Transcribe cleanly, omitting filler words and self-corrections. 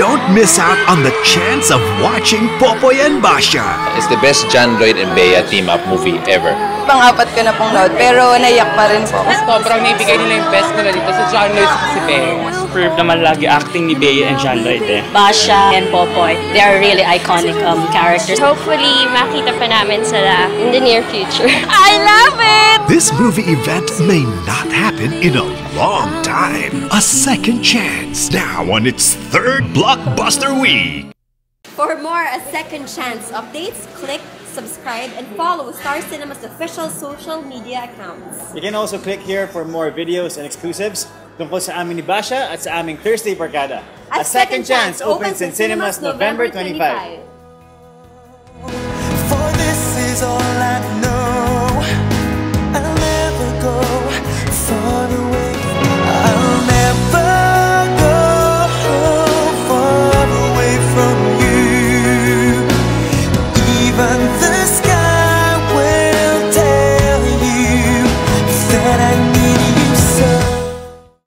Don't miss out on the chance of watching Popoy and Basha. It's the best John Lloyd and Bea team-up movie ever. Pang-apat ko na pong load, pero naiyak pa rin po. Sobrang naibigay nila yung best nila dito sa John Lloyd at si Bea. Superb naman lagi acting ni Bea and John Lloyd eh. Basha and Popoy, they are really iconic characters. Hopefully, makita pa namin sila in the near future. I love it! This movie event may not happen in a long time. A Second Chance, now on its third blockbuster week. For more A Second Chance updates, click, subscribe, and follow Star Cinema's official social media accounts. You can also click here for more videos and exclusives tungkol sa amin ni Basha at sa aming Thursday Parkada. A Second Chance opens in cinemas November 25. For this is all I know.